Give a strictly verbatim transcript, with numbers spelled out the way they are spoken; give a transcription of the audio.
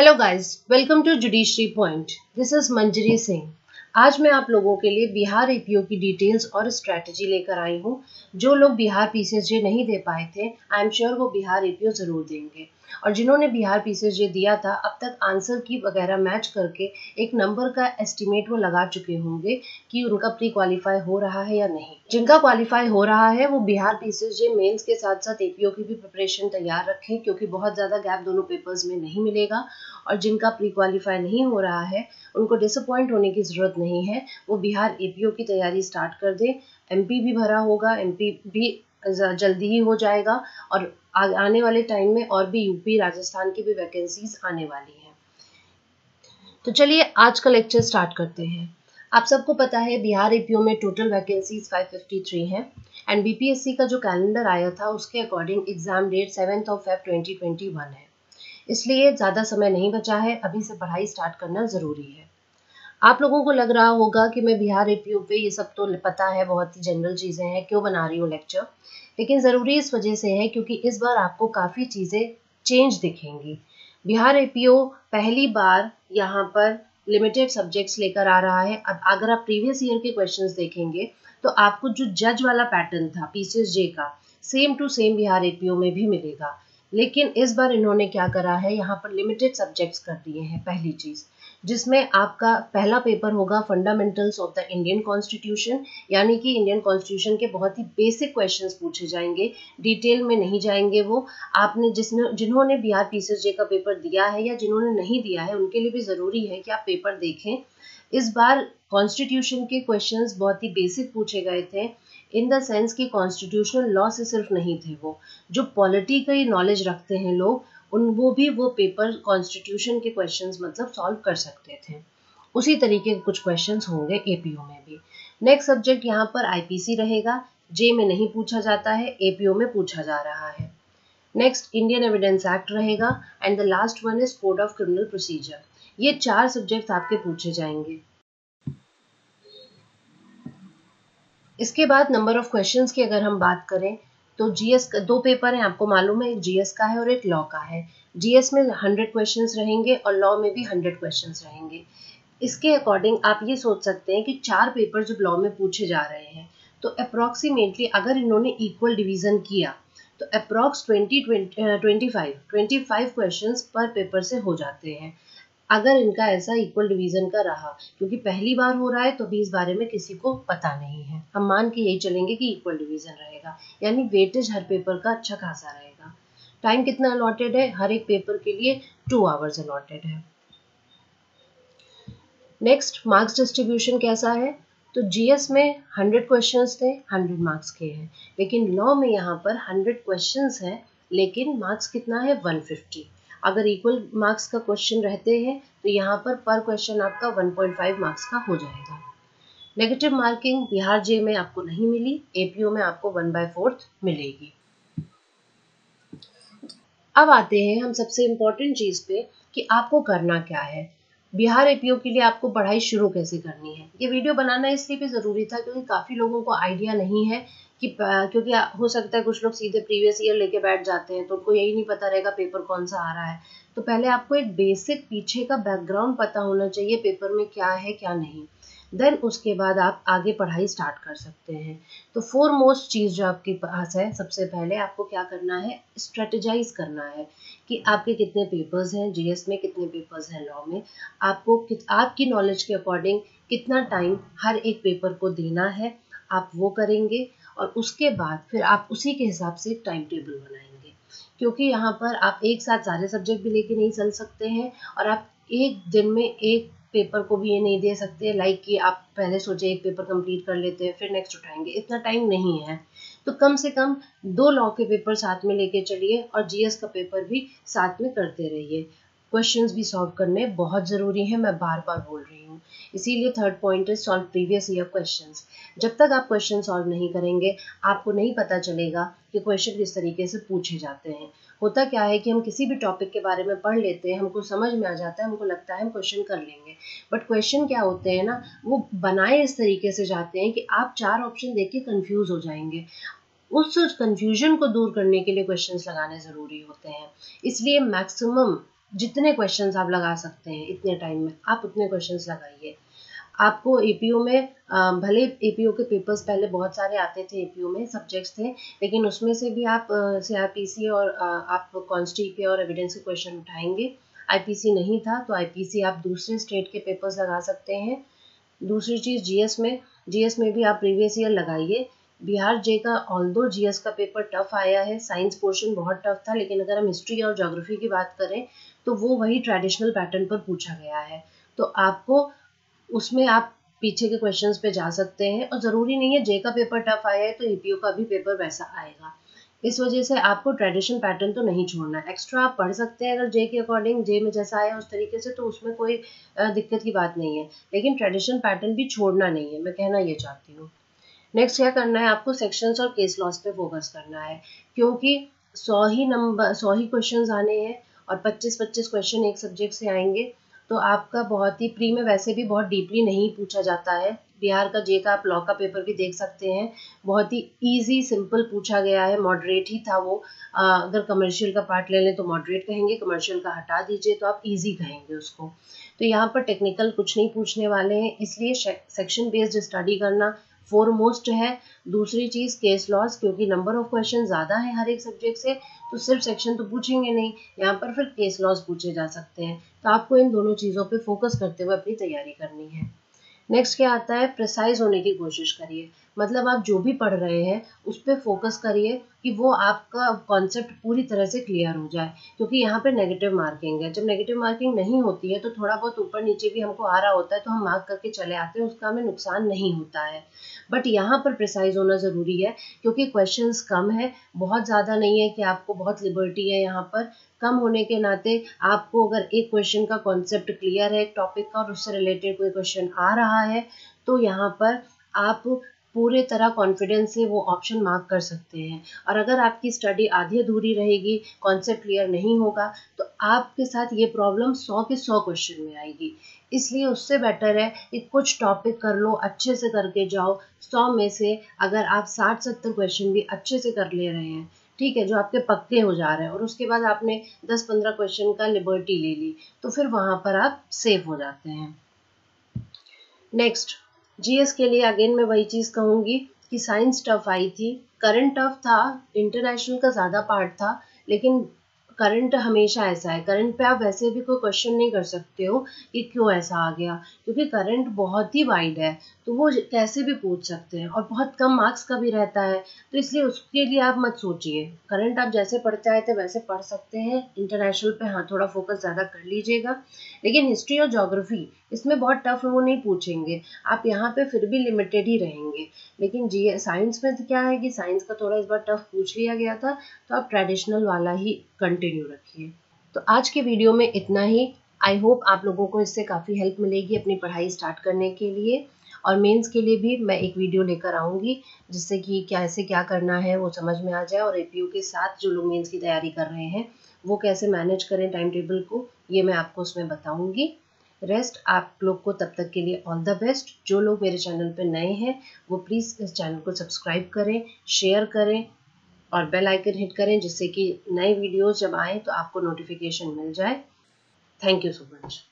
Hello guys, welcome to judiciary point. This is Manjari Singh. आज मैं आप लोगों के लिए बिहार एपीओ की डिटेल्स और स्ट्रैटेजी लेकर आई हूँ। जो लोग बिहार पीसीएसजे नहीं दे पाए थे, आई एम श्योर वो बिहार एपीओ ज़रूर देंगे, और जिन्होंने बिहार पीसीएसजे दिया था अब तक आंसर की वगैरह मैच करके एक नंबर का एस्टिमेट वो लगा चुके होंगे कि उनका प्री क्वालिफाई हो रहा है या नहीं। जिनका क्वालिफाई हो रहा है वो बिहार पीसीएसजे मेंस के साथ साथ एपीओ की भी प्रिपरेशन तैयार रखें, क्योंकि बहुत ज़्यादा गैप दोनों पेपर्स में नहीं मिलेगा। और जिनका प्री क्वालिफाई नहीं हो रहा है उनको डिसअपॉइंट होने की ज़रूरत नहीं है, वो बिहार एपीओ की तैयारी स्टार्ट कर दें। एमपी भी भरा होगा, एमपी भी जल्दी ही हो जाएगा, और आने वाले टाइम में और भी यूपी राजस्थान की भी वैकेंसीज आने वाली हैं। तो चलिए आज का लेक्चर स्टार्ट करते हैं। आप सबको पता है बिहार एपीओ में टोटल वैकेंसीज पाँच सौ तिरेपन हैं, एंड बीपीएससी का जो कैलेंडर आया था उसके according exam date seventh of Feb twenty twenty one है। इसलिए ज़्यादा समय नहीं बचा है, अभी से पढ़ाई स्टार्ट करना ज़रूरी है। आप लोगों को लग रहा होगा कि मैं बिहार एपीओ पे ये सब तो पता है, बहुत ही जनरल चीज़ें हैं, क्यों बना रही हूँ लेक्चर, लेकिन ज़रूरी इस वजह से है क्योंकि इस बार आपको काफ़ी चीज़ें चेंज दिखेंगी। बिहार एपीओ पहली बार यहाँ पर लिमिटेड सब्जेक्ट्स लेकर आ रहा है। अब अगर आप प्रीवियस ईयर के क्वेश्चंस देखेंगे तो आपको जो जज वाला पैटर्न था पीसीएसजे का, same to same Bihar APO में भी मिलेगा। लेकिन इस बार इन्होंने क्या करा है, यहाँ पर लिमिटेड सब्जेक्ट्स कर दिए हैं। पहली चीज़ जिसमें आपका पहला पेपर होगा fundamentals of the Indian constitution, यानी कि इंडियन कॉन्स्टिट्यूशन के बहुत ही बेसिक क्वेश्चंस पूछे जाएंगे, डिटेल में नहीं जाएंगे वो। आपने जिसने जिन्होंने बिहार पीसीएसजे का पेपर दिया है या जिन्होंने नहीं दिया है उनके लिए भी ज़रूरी है कि आप पेपर देखें। इस बार कॉन्स्टिट्यूशन के क्वेश्चंस बहुत ही बेसिक पूछे गए थे, इन द सेंस कि कॉन्स्टिट्यूशनल लॉ से सिर्फ नहीं थे वो, जो पॉलिटिकल नॉलेज रखते हैं लोग उन वो भी वो पेपर कॉन्स्टिट्यूशन के क्वेश्चंस मतलब सॉल्व कर सकते थे। उसी तरीके के कुछ क्वेश्चंस होंगे एपीओ में भी। नेक्स्ट सब्जेक्ट यहाँ पर आईपीसी रहेगा, जे में नहीं पूछा जाता है, एपीओ में पूछा जा रहा है। नेक्स्ट इंडियन एविडेंस एक्ट रहेगा, and the last one is code of criminal procedure. ये चार सब्जेक्ट आपके पूछे जाएंगे। इसके बाद नंबर ऑफ क्वेश्चंस की अगर हम बात करें तो जीएस का दो पेपर हैं, आपको मालूम है, एक जीएस का है और एक लॉ का है। जीएस में हंड्रेड क्वेश्चंस रहेंगे और लॉ में भी हंड्रेड क्वेश्चंस रहेंगे। इसके अकॉर्डिंग आप ये सोच सकते हैं कि चार पेपर जो लॉ में पूछे जा रहे हैं, तो अप्रॉक्सीमेटली अगर इन्होंने इक्वल डिवीज़न किया तो approx twenty twenty five twenty five questions पर पेपर से हो जाते हैं, अगर इनका ऐसा इक्वल डिवीज़न का रहा। क्योंकि पहली बार हो रहा है तो भी इस बारे में किसी को पता नहीं है, हम मान के यही चलेंगे कि इक्वल डिवीज़न रहेगा, यानी वेटेज हर पेपर का अच्छा खासा रहेगा। टाइम कितना अलॉटेड है, हर एक पेपर के लिए टू आवर्स अलॉटेड है। नेक्स्ट मार्क्स डिस्ट्रीब्यूशन कैसा है, तो जीएस में हंड्रेड क्वेश्चंस थे, हंड्रेड मार्क्स के हैं, लेकिन लॉ में यहाँ पर हंड्रेड क्वेश्चंस हैं लेकिन मार्क्स कितना है, वन फिफ्टी। अगर इक्वल मार्क्स का क्वेश्चन रहते हैं तो यहाँ पर पर क्वेश्चन आपका वन पॉइंट फाइव मार्क्स का हो जाएगा। नेगेटिव मार्किंग बिहार जे में आपको नहीं मिली, एपीओ में आपको वन बाय फोर्थ मिलेगी। अब आते हैं हम सबसे इम्पोर्टेंट चीज़ पे कि आपको करना क्या है। बिहार एपीओ के लिए आपको पढ़ाई शुरू कैसे करनी है, ये वीडियो बनाना इसलिए भी ज़रूरी था क्योंकि काफ़ी लोगों को आइडिया नहीं है कि, क्योंकि हो सकता है कुछ लोग सीधे प्रीवियस ईयर लेके बैठ जाते हैं तो उनको यही नहीं पता रहेगा पेपर कौन सा आ रहा है। तो पहले आपको एक बेसिक पीछे का बैकग्राउंड पता होना चाहिए, पेपर में क्या है क्या नहीं, देन उसके बाद आप आगे पढ़ाई स्टार्ट कर सकते हैं। तो फोरमोस्ट चीज़ जो आपके पास है, सबसे पहले आपको क्या करना है, स्ट्रेटेजाइज करना है कि आपके कितने पेपर्स हैं जीएस में, कितने पेपर्स हैं लॉ में, आपको आपकी नॉलेज के अकॉर्डिंग कितना टाइम हर एक पेपर को देना है, आप वो करेंगे। और उसके बाद फिर आप उसी के हिसाब से टाइम टेबल बनाएंगे, क्योंकि यहाँ पर आप एक साथ सारे सब्जेक्ट भी लेके नहीं चल सकते हैं, और आप एक दिन में एक पेपर को भी ये नहीं दे सकते लाइक कि आप पहले सोचे एक पेपर कंप्लीट कर लेते हैं फिर नेक्स्ट उठाएंगे, इतना टाइम नहीं है। तो कम से कम दो लॉ के पेपर साथ में लेके चलिए और जीएस का पेपर भी साथ में करते रहिए। क्वेश्चंस भी सॉल्व करने बहुत ज़रूरी है, मैं बार बार बोल रही हूँ, इसीलिए third point is solve previous year questions. जब तक आप क्वेश्चन सॉल्व नहीं करेंगे आपको नहीं पता चलेगा कि क्वेश्चन किस तरीके से पूछे जाते हैं। होता क्या है कि हम किसी भी टॉपिक के बारे में पढ़ लेते हैं, हमको समझ में आ जाता है, हमको लगता है हम क्वेश्चन कर लेंगे, बट क्वेश्चन क्या होते हैं ना, वो बनाए इस तरीके से जाते हैं कि आप चार ऑप्शन देख के कन्फ्यूज़ हो जाएंगे। उस कन्फ्यूजन को दूर करने के लिए क्वेश्चंस लगाने ज़रूरी होते हैं, इसलिए मैक्सिमम जितने क्वेश्चंस आप लगा सकते हैं इतने टाइम में आप उतने क्वेश्चंस लगाइए। आपको एपीओ में भले एपीओ के पेपर्स पहले बहुत सारे आते थे, एपीओ में सब्जेक्ट्स थे, लेकिन उसमें से भी आप सीआरपीसी और आप कॉन्स्टी के और एविडेंस के क्वेश्चन उठाएंगे। आईपीसी नहीं था तो आईपीसी आप दूसरे स्टेट के पेपर्स लगा सकते हैं। दूसरी चीज़ जीएस में, जीएस में भी आप प्रीवियस ईयर लगाइए। बिहार जे का ऑल्दो जीएस का पेपर टफ आया है, साइंस पोर्शन बहुत टफ था, लेकिन अगर हम हिस्ट्री और ज्योग्राफी की बात करें तो वो वही ट्रेडिशनल पैटर्न पर पूछा गया है, तो आपको उसमें आप पीछे के क्वेश्चंस पे जा सकते हैं। और ज़रूरी नहीं है जे का पेपर टफ आया है तो एपीओ का भी पेपर वैसा आएगा, इस वजह से आपको ट्रेडिशन पैटर्न तो नहीं छोड़ना। एक्स्ट्रा आप पढ़ सकते हैं अगर जे के अकॉर्डिंग, जे में जैसा आया उस तरीके से, तो उसमें कोई दिक्कत की बात नहीं है, लेकिन ट्रेडिशन पैटर्न भी छोड़ना नहीं है, मैं कहना ये चाहती हूँ। नेक्स्ट क्या करना है आपको, सेक्शंस और केस लॉस पे फोकस करना है, क्योंकि सौ ही नंबर सौ ही क्वेश्चंस आने हैं और पच्चीस पच्चीस क्वेश्चन एक सब्जेक्ट से आएंगे, तो आपका बहुत ही प्री में वैसे भी बहुत डीपली नहीं पूछा जाता है। बिहार का जे का आप लॉ का पेपर भी देख सकते हैं, बहुत ही ईजी सिंपल पूछा गया है, मॉडरेट ही था वो। अगर कमर्शियल का पार्ट ले लें तो मॉडरेट कहेंगे, कमर्शियल का हटा दीजिए तो आप ईजी कहेंगे उसको। तो यहाँ पर टेक्निकल कुछ नहीं पूछने वाले हैं, इसलिए सेक्शन बेस्ड स्टडी करना फोरमोस्ट है। दूसरी चीज़ केस लॉस, क्योंकि नंबर ऑफ क्वेश्चन ज़्यादा है हर एक सब्जेक्ट से, तो सिर्फ सेक्शन तो पूछेंगे नहीं, यहाँ पर फिर केस लॉस पूछे जा सकते हैं, तो आपको इन दोनों चीज़ों पे फोकस करते हुए अपनी तैयारी करनी है। नेक्स्ट क्या आता है, प्रिसाइज होने की कोशिश करिए, मतलब आप जो भी पढ़ रहे हैं उस पर फोकस करिए कि वो आपका कॉन्सेप्ट पूरी तरह से क्लियर हो जाए, क्योंकि यहाँ पे नेगेटिव मार्किंग है। जब नेगेटिव मार्किंग नहीं होती है तो थोड़ा बहुत ऊपर नीचे भी हमको आ रहा होता है, तो हम मार्क करके चले आते हैं, उसका हमें नुकसान नहीं होता है। बट यहाँ पर प्रिसाइज होना ज़रूरी है, क्योंकि क्वेश्चंस कम है, बहुत ज़्यादा नहीं है कि आपको बहुत लिबर्टी है यहाँ पर। कम होने के नाते आपको अगर एक क्वेश्चन का कॉन्सेप्ट क्लियर है, एक टॉपिक का, और उससे रिलेटेड कोई क्वेश्चन आ रहा है, तो यहाँ पर आप पूरे तरह कॉन्फिडेंस से वो ऑप्शन मार्क कर सकते हैं। और अगर आपकी स्टडी आधी अधूरी रहेगी, कॉन्सेप्ट क्लियर नहीं होगा, तो आपके साथ ये प्रॉब्लम सौ के सौ क्वेश्चन में आएगी। इसलिए उससे बेटर है कि कुछ टॉपिक कर लो, अच्छे से करके जाओ। सौ में से अगर आप साठ सत्तर क्वेश्चन भी अच्छे से कर ले रहे हैं, ठीक है, जो आपके पक्के हो जा रहे हैं, और उसके बाद आपने दस पंद्रह क्वेश्चन का लिबर्टी ले ली, तो फिर वहाँ पर आप सेफ हो जाते हैं। नेक्स्ट जीएस के लिए अगेन मैं वही चीज़ कहूँगी कि साइंस टफ आई थी, करंट टफ था, इंटरनेशनल का ज़्यादा पार्ट था, लेकिन करंट हमेशा ऐसा है, करंट पे आप वैसे भी कोई क्वेश्चन नहीं कर सकते हो कि क्यों ऐसा आ गया, क्योंकि करंट बहुत ही वाइड है, तो वो कैसे भी पूछ सकते हैं, और बहुत कम मार्क्स का भी रहता है, तो इसलिए उसके लिए आप मत सोचिए। करंट आप जैसे पढ़ते आए थे वैसे पढ़ सकते हैं। इंटरनेशनल पे हाँ थोड़ा फोकस ज़्यादा कर लीजिएगा, लेकिन हिस्ट्री और ज्योग्राफी इसमें बहुत टफ वो नहीं पूछेंगे, आप यहाँ पे फिर भी लिमिटेड ही रहेंगे। लेकिन जी साइंस में क्या है कि साइंस का थोड़ा इस बार टफ पूछ लिया गया था, तो आप ट्रेडिशनल वाला ही कंटिन्यू रखिए। तो आज के वीडियो में इतना ही। आई होप आप लोगों को इससे काफ़ी हेल्प मिलेगी अपनी पढ़ाई स्टार्ट करने के लिए, और मेंस के लिए भी मैं एक वीडियो लेकर आऊँगी, जिससे कि कैसे क्या करना है वो समझ में आ जाए, और एपीओ के साथ जो लोग मेंस की तैयारी कर रहे हैं वो कैसे मैनेज करें टाइम टेबल को, ये मैं आपको उसमें बताऊँगी। रेस्ट आप लोग को तब तक के लिए ऑल द बेस्ट। जो लोग मेरे चैनल पर नए हैं वो प्लीज़ इस चैनल को सब्सक्राइब करें, शेयर करें और बेल आइकन हिट करें, जिससे कि नए वीडियोस जब आएँ तो आपको नोटिफिकेशन मिल जाए। Thank you so much.